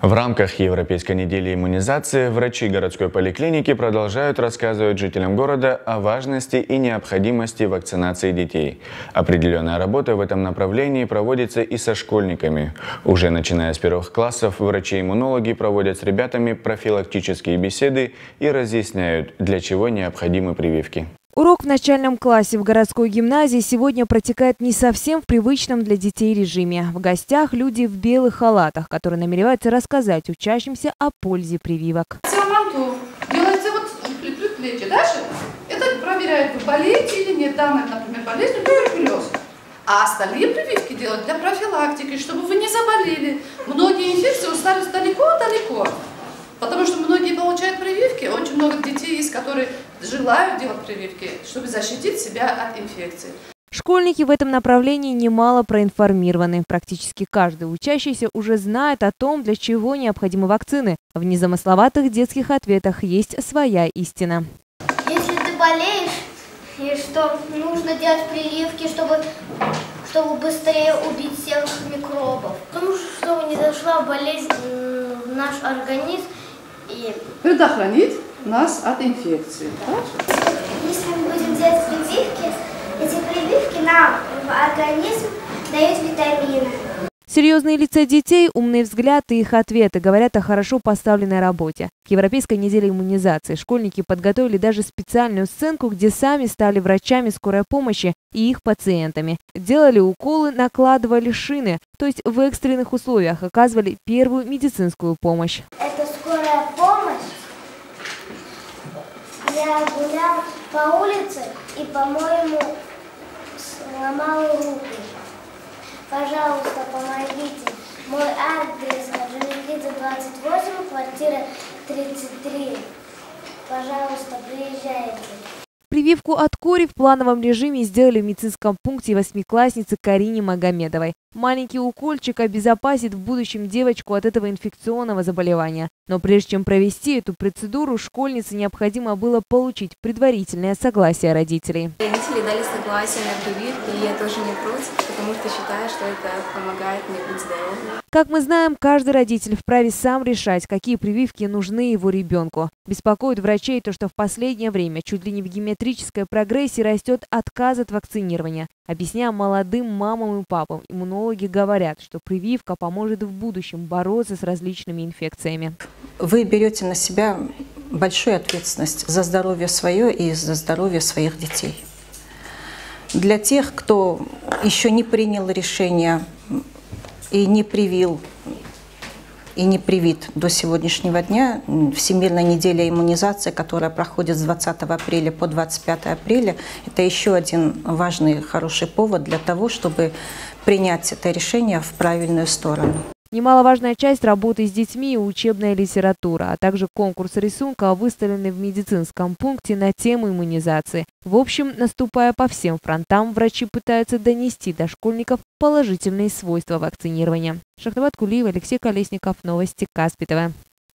В рамках Европейской недели иммунизации врачи городской поликлиники продолжают рассказывать жителям города о важности и необходимости вакцинации детей. Определенная работа в этом направлении проводится и со школьниками. Уже начиная с первых классов, врачи-иммунологи проводят с ребятами профилактические беседы и разъясняют, для чего необходимы прививки. Урок в начальном классе в городской гимназии сегодня протекает не совсем в привычном для детей режиме. В гостях люди в белых халатах, которые намереваются рассказать учащимся о пользе прививок. Делаете вот плечи. Дальше это проверяет, болеете или нет данной, например, болезнью туберкулез. А остальные прививки делают для профилактики, чтобы вы не заболели. Многие инфекции остались далеко-далеко. Потому что многие получают прививки, очень много детей есть, которые желают делать прививки, чтобы защитить себя от инфекции. Школьники в этом направлении немало проинформированы. Практически каждый учащийся уже знает о том, для чего необходимы вакцины. В незамысловатых детских ответах есть своя истина. Если ты болеешь, и что нужно делать прививки, чтобы быстрее убить всех микробов. Потому что чтобы не зашла болезнь в наш организм. И предохранить нас от инфекции. Хорошо? Если мы будем делать прививки, эти прививки нам в организм дают витамины. Серьезные лица детей, умный взгляд и их ответы говорят о хорошо поставленной работе. К Европейской неделе иммунизации школьники подготовили даже специальную сценку, где сами стали врачами скорой помощи и их пациентами. Делали уколы, накладывали шины, то есть в экстренных условиях оказывали первую медицинскую помощь. Это скорая помощь. Я гуляла по улице и, по-моему, сломала руку. Пожалуйста, помогите. Мой адрес Гаджимиридзе 28, квартира 33. Пожалуйста, приезжайте. Прививку от кори в плановом режиме сделали в медицинском пункте восьмиклассницы Карине Магомедовой. Маленький укольчик обезопасит в будущем девочку от этого инфекционного заболевания. Но прежде чем провести эту процедуру, школьнице необходимо было получить предварительное согласие родителей. Родители дали согласие на прививку, и я тоже не против, потому что считаю, что это помогает мне быть здоровым. Как мы знаем, каждый родитель вправе сам решать, какие прививки нужны его ребенку. Беспокоит врачей то, что в последнее время чуть ли не в геометрической прогрессии растет отказ от вакцинирования. Объясняя молодым мамам и папам, иммунологи говорят, что прививка поможет в будущем бороться с различными инфекциями. Вы берете на себя большую ответственность за здоровье свое и за здоровье своих детей. Для тех, кто еще не принял решение и не привил, и не привит до сегодняшнего дня, Всемирная неделя иммунизации, которая проходит с 20 апреля по 25 апреля, это еще один важный, хороший повод для того, чтобы принять это решение в правильную сторону. Немаловажная часть работы с детьми – учебная литература, а также конкурс рисунка, выставленный в медицинском пункте на тему иммунизации. В общем, наступая по всем фронтам, врачи пытаются донести до школьников положительные свойства вакцинирования. Шахрават Кулиев, Алексей Колесников, Новости Каспитова.